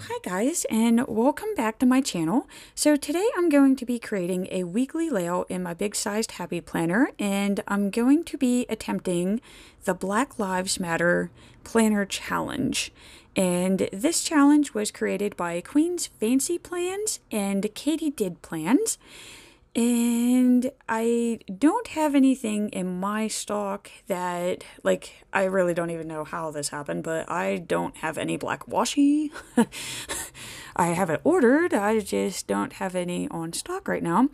So hi guys, and welcome back to my channel. So today I'm going to be creating a weekly layout in my big sized happy planner, and I'm going to be attempting the Black Lives Matter planner challenge. And this challenge was created by Queen's Fancy Plans and Katie Did Plans. And I don't have anything in my stock that, like, I really don't even know how this happened, but I don't have any black washi. I have it ordered, I just don't have any on stock right now.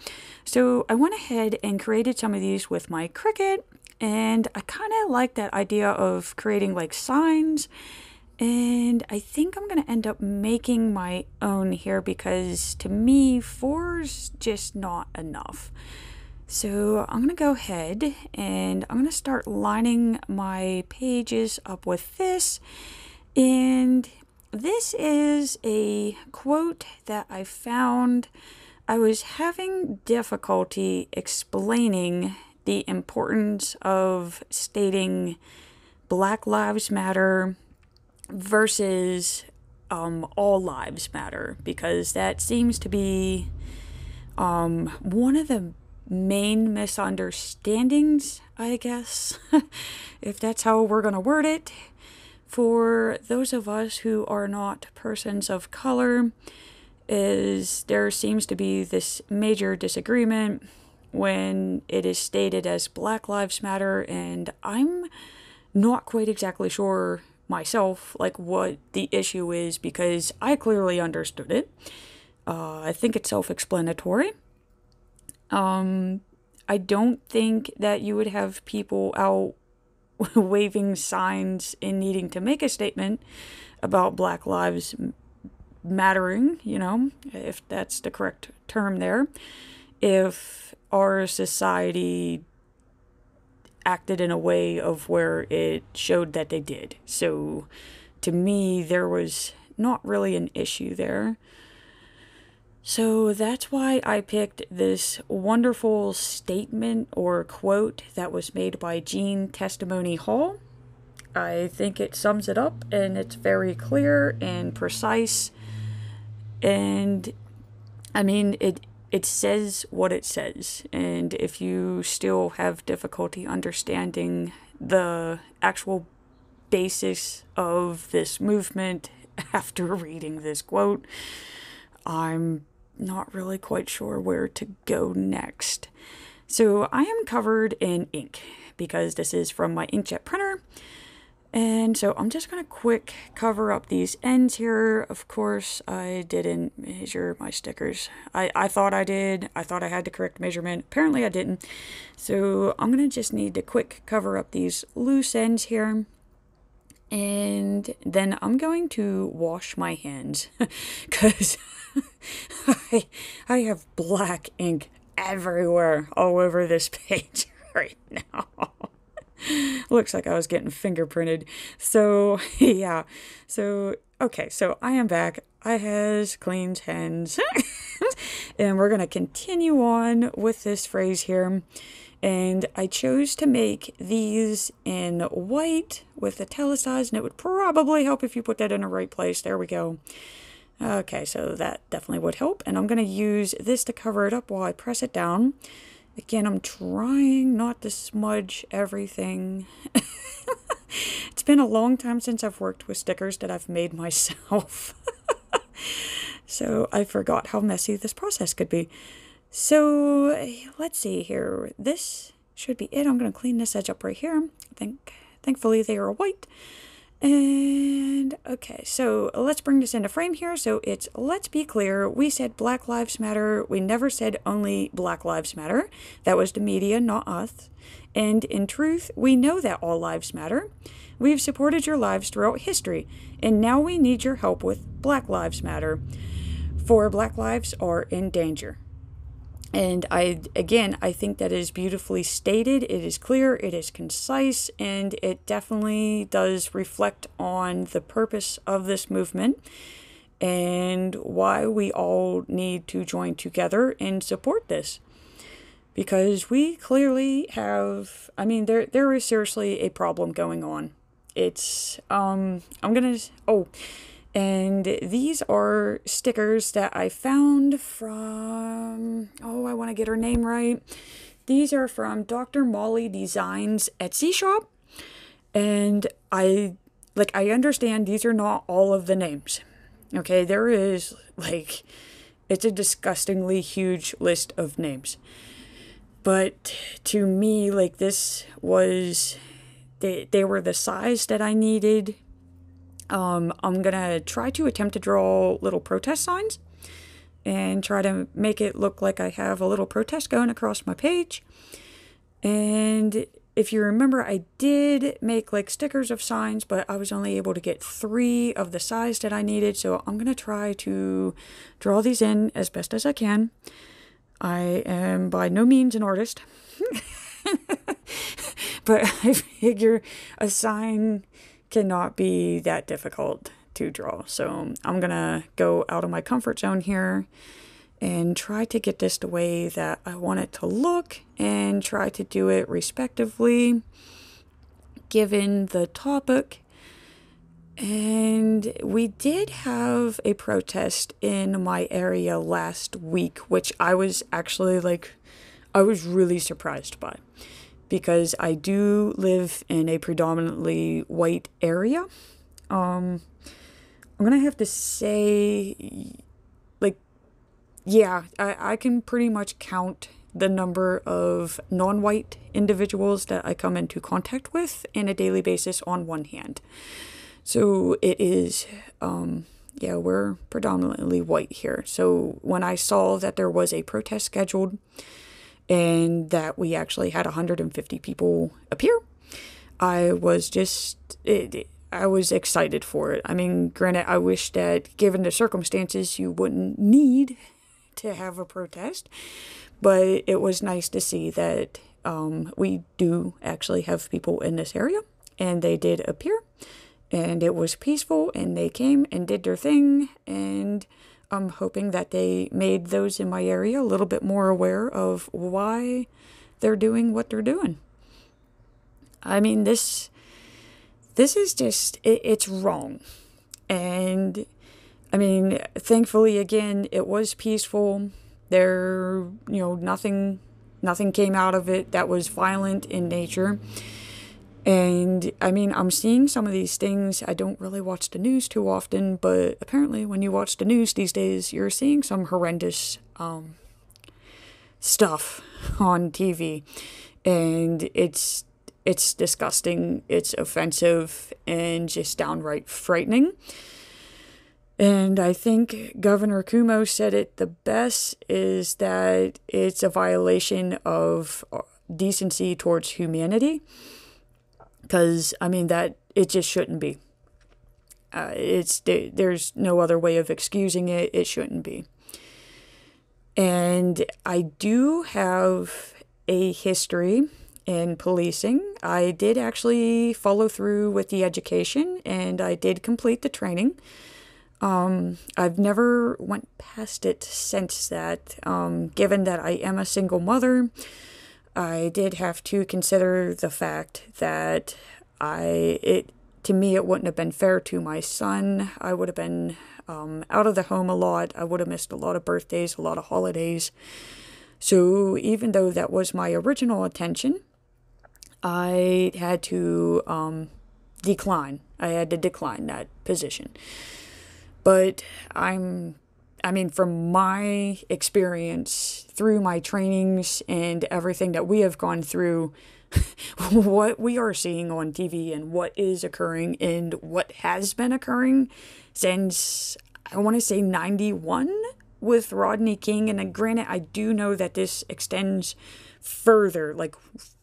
So I went ahead and created some of these with my Cricut, and I kind of like that idea of creating like signs. And I think I'm going to end up making my own here because, to me, 4's just not enough. So I'm going to go ahead and I'm going to start lining my pages up with this. And this is a quote that I found. I was having difficulty explaining the importance of stating Black Lives Matter versus all lives matter, because that seems to be one of the main misunderstandings, I guess, if that's how we're gonna word it, for those of us who are not persons of color. Is there seems to be this major disagreement when it is stated as Black Lives Matter, and I'm not quite exactly sure myself, like, what the issue is, because I clearly understood it. I think it's self-explanatory. I don't think that you would have people out waving signs and needing to make a statement about Black Lives Mattering, you know, if that's the correct term there, if our society acted in a way of where it showed that they did. So to me, there was not really an issue there. So that's why I picked this wonderful statement or quote that was made by Jean Toomer Hall. I think it sums it up, and it's very clear and precise. And I mean, it says what it says, and if you still have difficulty understanding the actual basis of this movement after reading this quote, I'm not really quite sure where to go next. So I am covered in ink because this is from my inkjet printer. And so I'm just going to quick cover up these ends here. Of course, I didn't measure my stickers. I thought I did. I thought I had the correct measurement. Apparently I didn't. So I'm going to just need to quick cover up these loose ends here. And then I'm going to wash my hands because I have black ink everywhere all over this page right now. Looks like I was getting fingerprinted. So yeah, so okay, so I am back. I has cleaned hands. And we're going to continue on with this phrase here. And I chose to make these in white with italicized, and it would probably help if you put that in the right place. There we go. Okay, so that definitely would help. And I'm going to use this to cover it up while I press it down. Again, I'm trying not to smudge everything. It's been a long time since I've worked with stickers that I've made myself. So I forgot how messy this process could be. So let's see here. This should be it. I'm going to clean this edge up right here. Thankfully, they are white. And okay, so let's bring this into frame here. So it's, let's be clear, we said Black Lives Matter. We never said only Black Lives Matter. That was the media, not us. And in truth, we know that all lives matter. We've supported your lives throughout history, and now we need your help with Black Lives Matter, for black lives are in danger. And I think that is beautifully stated. It is clear, it is concise, and it definitely does reflect on the purpose of this movement and why we all need to join together and support this. Because we clearly have, I mean, there is seriously a problem going on. It's, I'm gonna, oh, And these are stickers that I found from, oh, I want to get her name right. These are from Dr. Molly Designs Etsy shop. And I understand these are not all of the names. Okay, there is, like, it's a disgustingly huge list of names. But to me, like, this was, they were the size that I needed. I'm gonna try to attempt to draw little protest signs and try to make it look like I have a little protest going across my page. And if you remember, I did make like stickers of signs, but I was only able to get 3 of the size that I needed. So I'm gonna try to draw these in as best as I can. I am by no means an artist, but I figure a sign cannot be that difficult to draw. So I'm gonna go out of my comfort zone here and try to get this the way that I want it to look and try to do it respectively given the topic. And we did have a protest in my area last week, which I was actually like, I was really surprised by, because I do live in a predominantly white area. I'm gonna have to say, like, yeah, I can pretty much count the number of non-white individuals that I come into contact with on a daily basis on one hand. So it is, yeah, we're predominantly white here. So when I saw that there was a protest scheduled, and that we actually had 150 people appear, I was just, I was excited for it. I mean, granted, I wish that given the circumstances, you wouldn't need to have a protest, but it was nice to see that we do actually have people in this area, and they did appear, and it was peaceful, and they came and did their thing, and I'm hoping that they made those in my area a little bit more aware of why they're doing what they're doing. I mean, this is just, it's wrong. And I mean, thankfully, again, it was peaceful. There, you know, nothing came out of it that was violent in nature. And I mean, I'm seeing some of these things. I don't really watch the news too often, but apparently when you watch the news these days, you're seeing some horrendous stuff on TV. And it's disgusting, it's offensive, and just downright frightening. And I think Governor Cuomo said it the best, is that it's a violation of decency towards humanity. Because, I mean, that it just shouldn't be. There's no other way of excusing it. It shouldn't be. And I do have a history in policing. I did actually follow through with the education, and I did complete the training. I've never went past it since that, given that I am a single mother. I did have to consider the fact that to me, it wouldn't have been fair to my son. I would have been out of the home a lot. I would have missed a lot of birthdays, a lot of holidays. So even though that was my original intention, I had to decline. I had to decline that position. But from my experience through my trainings and everything that we have gone through, what we are seeing on TV and what is occurring and what has been occurring since, I want to say, 91 with Rodney King. And then granted, I do know that this extends further, like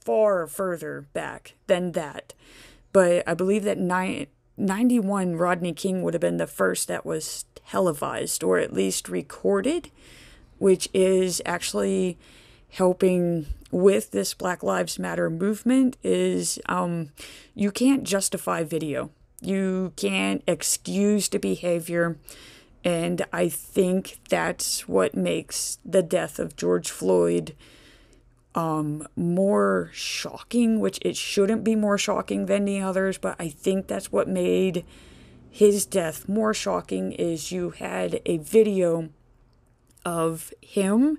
far further back than that. But I believe that 91 Rodney King would have been the first that was televised, or at least recorded, which is actually helping with this Black Lives Matter movement. Is you can't justify video. You can't excuse the behavior. And I think that's what makes the death of George Floyd more shocking, which it shouldn't be more shocking than the others, but I think that's what made his death more shocking is you had a video of him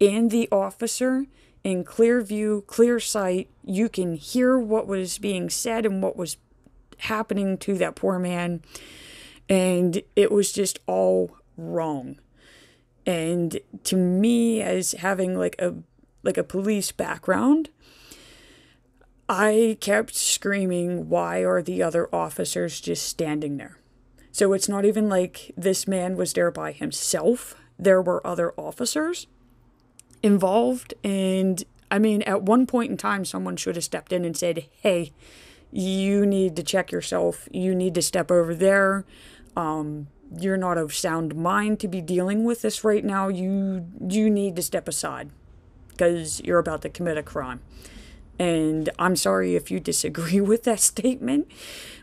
and the officer in clear view, clear sight. You can hear what was being said and what was happening to that poor man. And it was just all wrong. And to me, as having like a police background, I kept screaming, why are the other officers just standing there? So it's not even like this man was there by himself. There were other officers involved. And I mean, at one point in time, someone should have stepped in and said, hey, you need to check yourself. You need to step over there. You're not of sound mind to be dealing with this right now. You need to step aside because you're about to commit a crime. And I'm sorry if you disagree with that statement,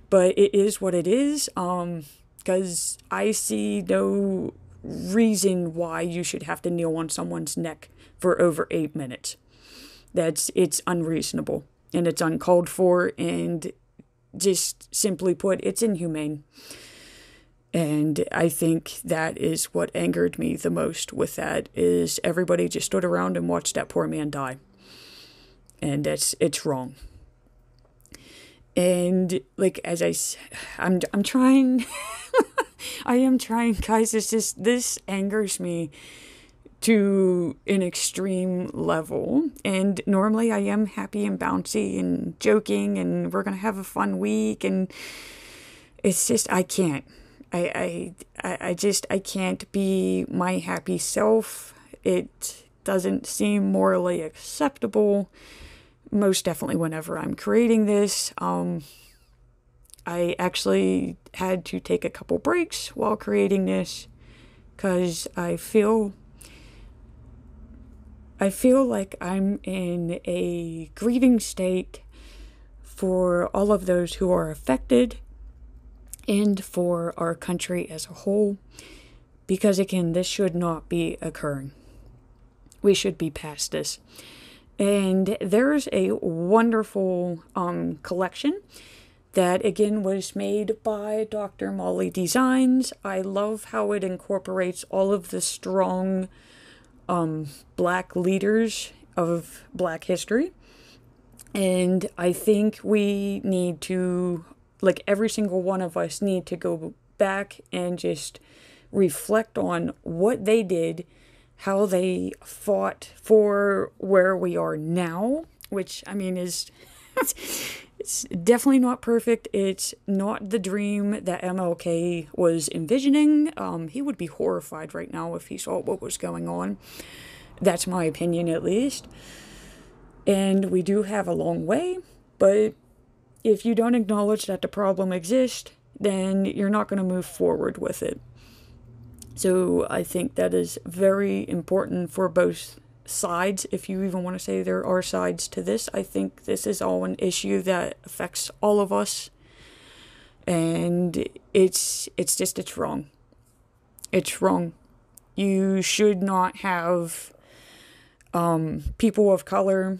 but it is what it is. Because I see no reason why you should have to kneel on someone's neck for over 8 minutes. It's unreasonable and it's uncalled for. And just simply put, it's inhumane. And I think that is what angered me the most with that, is everybody just stood around and watched that poor man die. And it's wrong. And like, as I said, I'm trying, I am trying, guys. It's just, this angers me to an extreme level. And normally I am happy and bouncy and joking and we're going to have a fun week. And it's just, I can't, I can't be my happy self. It doesn't seem morally acceptable. Most definitely whenever I'm creating this. I actually had to take a couple breaks while creating this because I feel like I'm in a grieving state for all of those who are affected and for our country as a whole, because again, this should not be occurring. We should be past this. And there's a wonderful collection that, again, was made by Dr. Molly Designs. I love how it incorporates all of the strong Black leaders of Black history. And I think we need to, like, every single one of us need to go back and just reflect on what they did, how they fought for where we are now, which, I mean, is... It's definitely not perfect. It's not the dream that MLK was envisioning. He would be horrified right now if he saw what was going on. That's my opinion, at least. And we do have a long way, but if you don't acknowledge that the problem exists, then you're not going to move forward with it. So I think that is very important for both sides, if you even want to say there are sides to this. I think this is all an issue that affects all of us, and it's just, it's wrong. It's wrong. You should not have people of color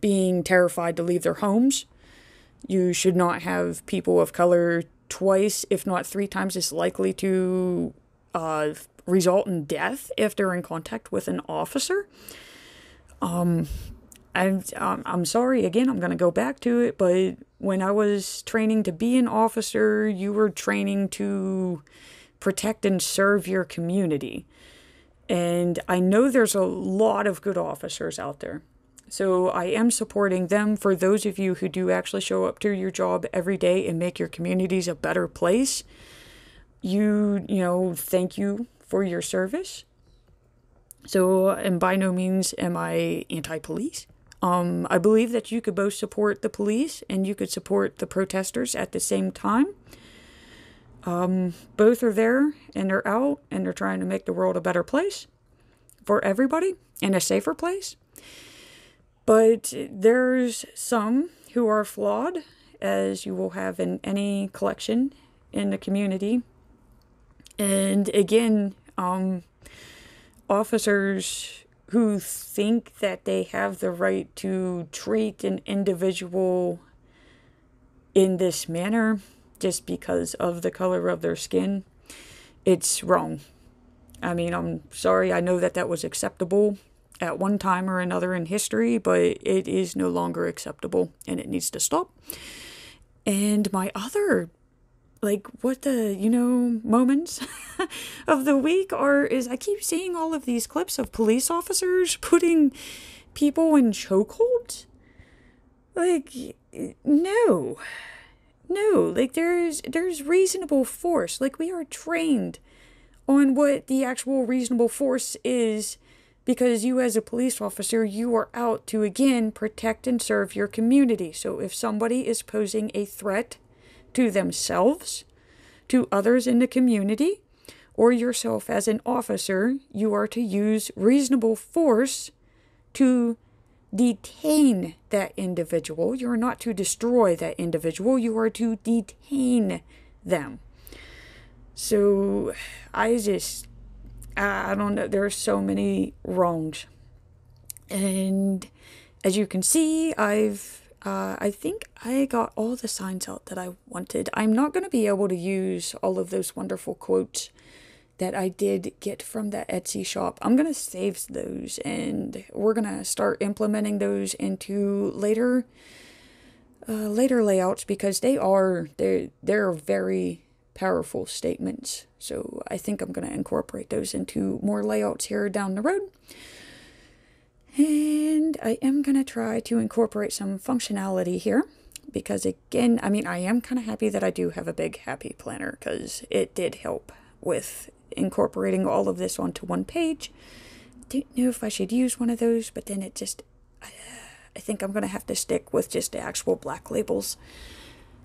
being terrified to leave their homes. You should not have people of color twice, if not 3 times, as likely to result in death if they're in contact with an officer. I'm sorry, again, I'm going to go back to it, but when I was training to be an officer, you were training to protect and serve your community. And I know there's a lot of good officers out there. So I am supporting them. For those of you who do actually show up to your job every day and make your communities a better place, you know, thank you for your service. So, and by no means am I anti-police. I believe that you could both support the police and you could support the protesters at the same time. Both are there and they're out and they're trying to make the world a better place for everybody and a safer place. But there's some who are flawed, as you will have in any collection in the community. And again, officers who think that they have the right to treat an individual in this manner just because of the color of their skin, it's wrong. I mean, I'm sorry, I know that that was acceptable at one time or another in history, but it is no longer acceptable and it needs to stop. And my other, like, what the, you know, moments of the week are, is I keep seeing all of these clips of police officers putting people in chokeholds. Like, no. No, like, there's reasonable force. Like, we are trained on what the actual reasonable force is, because you as a police officer, you are out to, again, protect and serve your community. So if somebody is posing a threat to themselves, to others in the community, or yourself as an officer, you are to use reasonable force to detain that individual. You are not to destroy that individual. You are to detain them. So I don't know. There are so many wrongs. And as you can see, I think I got all the signs out that I wanted. I'm not going to be able to use all of those wonderful quotes that I did get from that Etsy shop. I'm going to save those, and we're going to start implementing those into later later layouts, because they're very powerful statements. So I think I'm going to incorporate those into more layouts here down the road. And I am going to try to incorporate some functionality here, because again, I mean, I am kind of happy that I do have a big happy planner, because it did help with incorporating all of this onto one page. Didn't know if I should use one of those, but then it just, I think I'm going to have to stick with just the actual black labels.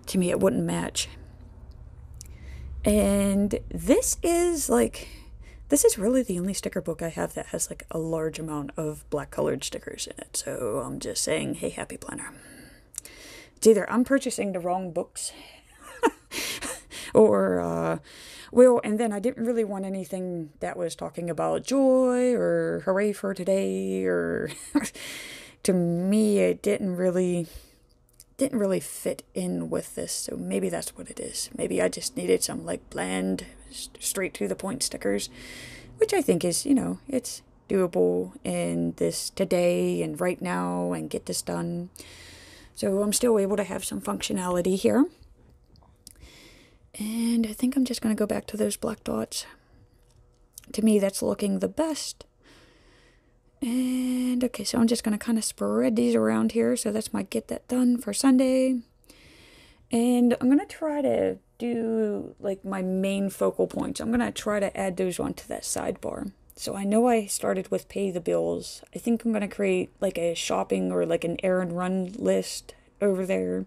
To me, it wouldn't match. And this is like, this is really the only sticker book I have that has like a large amount of black colored stickers in it. So I'm just saying, hey, happy planner. It's either I'm purchasing the wrong books or, well, and then I didn't really want anything that was talking about joy or hooray for today, or to me, it didn't really fit in with this. So maybe that's what it is. Maybe I just needed some like bland, straight to the point stickers, which I think is, you know, it's doable in this today and right now and get this done. So I'm still able to have some functionality here. And I think I'm just going to go back to those black dots. To me, that's looking the best. And okay, so I'm just going to kind of spread these around here. So that's my get that done for Sunday. And I'm going to try to do like my main focal points. I'm going to try to add those onto that sidebar. So I know I started with pay the bills. I think I'm going to create like a shopping or like an errand run list over there.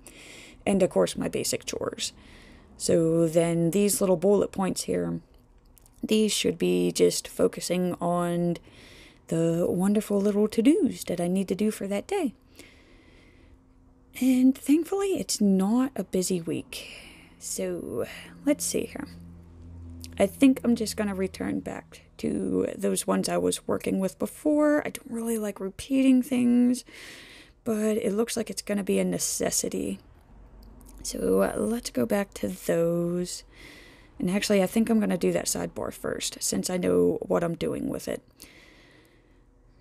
And of course, my basic chores. So then these little bullet points here, these should be just focusing on the wonderful little to-dos that I need to do for that day. And thankfully, it's not a busy week. So let's see here. I think I'm just going to return back to those ones I was working with before. I don't really like repeating things, but it looks like it's going to be a necessity. So let's go back to those. And actually, I think I'm going to do that sidebar first, since I know what I'm doing with it.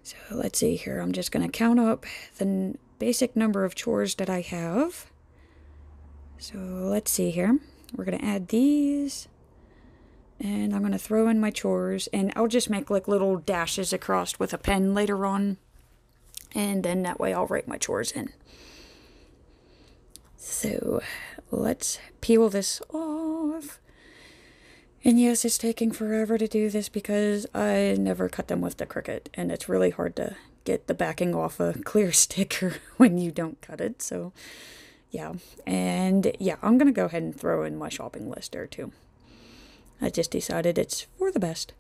So let's see here. I'm just going to count up the basic number of chores that I have. So let's see here. We're going to add these. And I'm going to throw in my chores. And I'll just make like little dashes across with a pen later on. And then that way I'll write my chores in. So let's peel this off. And yes, it's taking forever to do this because I never cut them with the Cricut, and it's really hard to get the backing off a clear sticker when you don't cut it. So yeah, and yeah, I'm going to go ahead and throw in my shopping list there too. I just decided it's for the best.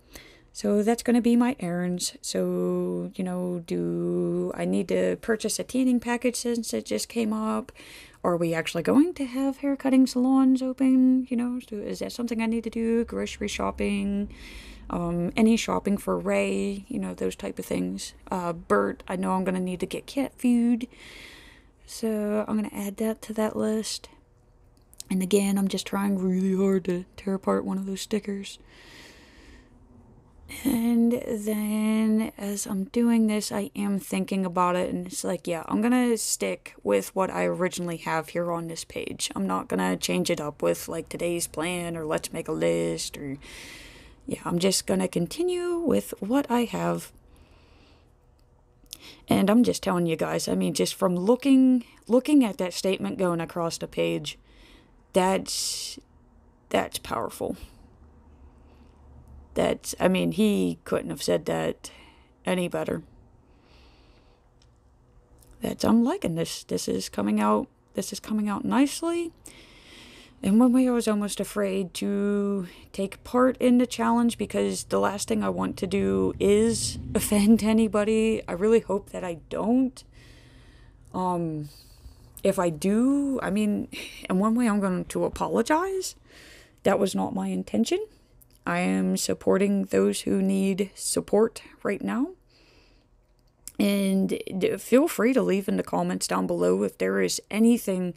So that's going to be my errands. So, you know, do I need to purchase a tanning package since it just came up? Are we actually going to have haircutting salons open? You know, so is that something I need to do? Grocery shopping, any shopping for Ray, you know, those type of things. Bert, I know I'm going to need to get cat food. So I'm going to add that to that list. And again, I'm just trying really hard to tear apart one of those stickers. And then as I'm doing this, I am thinking about it, and it's like, yeah, I'm gonna stick with what I originally have here on this page. I'm not gonna change it up with like today's plan or let's make a list or, yeah, I'm just gonna continue with what I have. And I'm just telling you guys, I mean, just from looking at that statement going across the page, that's powerful. That's, I mean, he couldn't have said that any better. That's, I'm liking this. This is coming out nicely. In one way, I was almost afraid to take part in the challenge because the last thing I want to do is offend anybody. I really hope that I don't. If I do, I mean, in one way, I'm going to apologize. That was not my intention. I am supporting those who need support right now. And feel free to leave in the comments down below if there is anything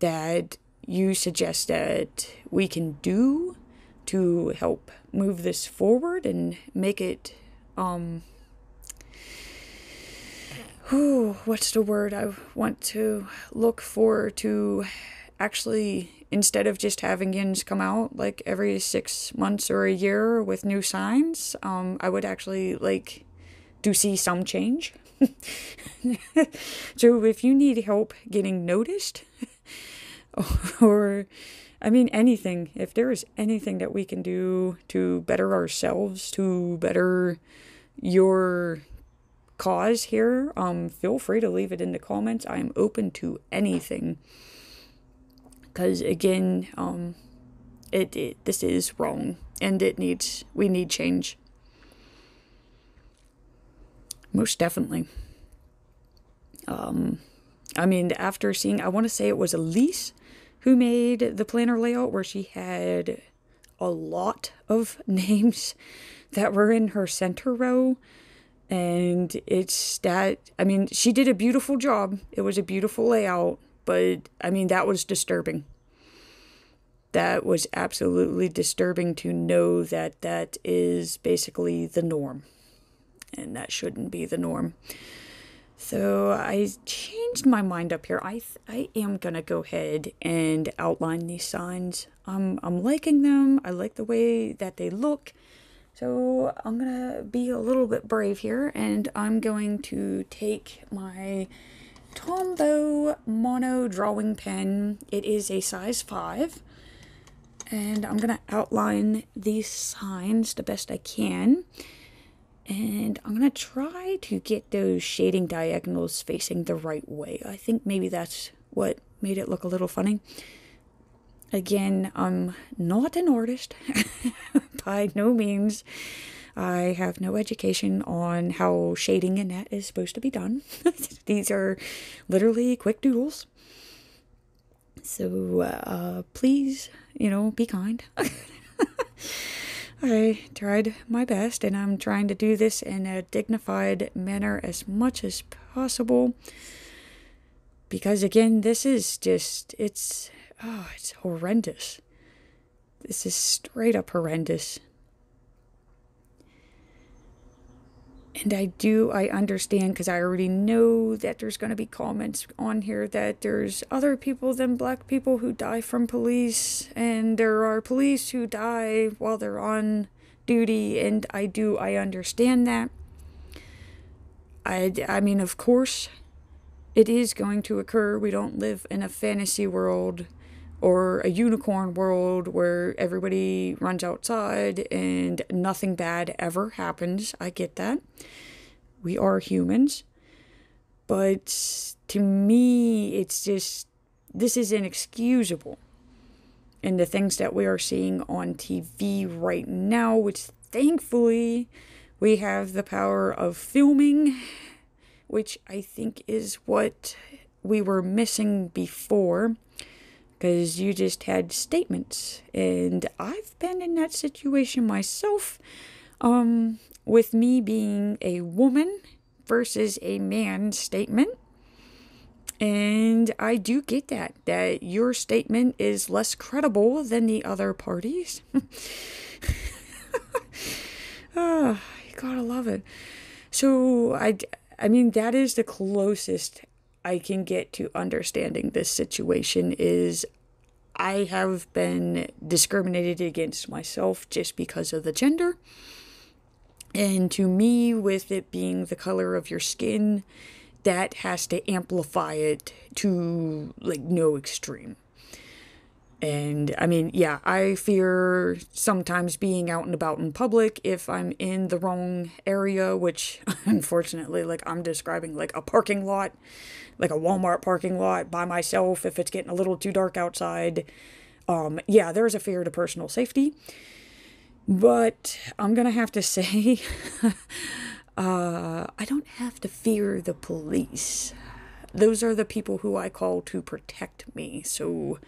that you suggest that we can do to help move this forward and make it, what's the word I want to look for to actually, instead of just having yins come out like every 6 months or a year with new signs, I would actually like to see some change. So if you need help getting noticed, or I mean anything, if there is anything that we can do to better ourselves, to better your cause here, feel free to leave it in the comments. I am open to anything. Because again, this is wrong, and we need change. Most definitely. I mean, after seeing, I want to say it was Elise who made the planner layout where she had a lot of names that were in her center row. And it's that, I mean, she did a beautiful job. It was a beautiful layout. But, I mean, that was disturbing. That was absolutely disturbing to know that that is basically the norm. And that shouldn't be the norm. So, I changed my mind up here. I am going to go ahead and outline these signs. I'm liking them. I like the way that they look. So, I'm going to be a little bit brave here. And I'm going to take my Tombow Mono Drawing Pen. It is a size 5. And I'm going to outline these signs the best I can. And I'm going to try to get those shading diagonals facing the right way. I think maybe that's what made it look a little funny. Again, I'm not an artist. By no means. I have no education on how shading and that is supposed to be done. These are literally quick doodles. So, please, you know, be kind. I tried my best, and I'm trying to do this in a dignified manner as much as possible. Because, again, this is just, it's horrendous. This is straight up horrendous. And I understand, because I already know that there's going to be comments on here that there's other people than black people who die from police, and there are police who die while they're on duty, and I understand that. I mean, of course, it is going to occur. We don't live in a fantasy world or a unicorn world where everybody runs outside and nothing bad ever happens. I get that. We are humans. But to me, it's just, this is inexcusable. And the things that we are seeing on TV right now, which thankfully we have the power of filming, which I think is what we were missing before. Because you just had statements, and I've been in that situation myself, with me being a woman versus a man statement. And I do get that your statement is less credible than the other parties. Oh, you gotta love it. So, I mean, that is the closest I can get to understanding this situation is I have been discriminated against myself just because of the gender. And to me, with it being the color of your skin, that has to amplify it to, like, no extreme. And, I mean, yeah, I fear sometimes being out and about in public if I'm in the wrong area, which, unfortunately, like, I'm describing, like, a parking lot, like a Walmart parking lot by myself if it's getting a little too dark outside. Yeah, there's a fear to personal safety. But I'm going to have to say, I don't have to fear the police. Those are the people who I call to protect me. So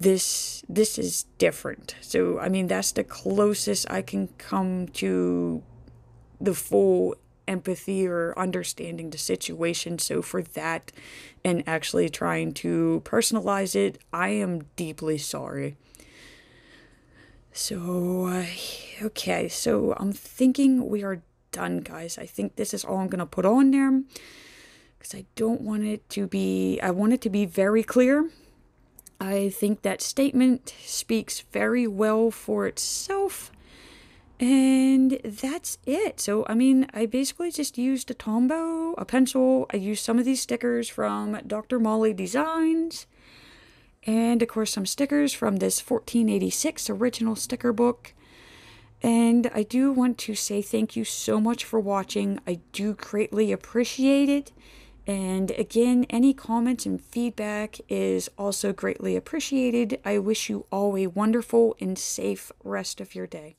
this is different. So, I mean, that's the closest I can come to the full empathy or understanding the situation. So for that, and actually trying to personalize it, I am deeply sorry. So, okay. So I'm thinking we are done, guys. I think this is all I'm going to put on there because I don't want it to be, I want it to be very clear. I think that statement speaks very well for itself, and that's it. So, I mean, I basically just used a Tombow, a pencil. I used some of these stickers from Dr. Molly Designs, and, of course, some stickers from this 1486 original sticker book. And I do want to say thank you so much for watching. I do greatly appreciate it. And again, any comments and feedback is also greatly appreciated. I wish you all a wonderful and safe rest of your day.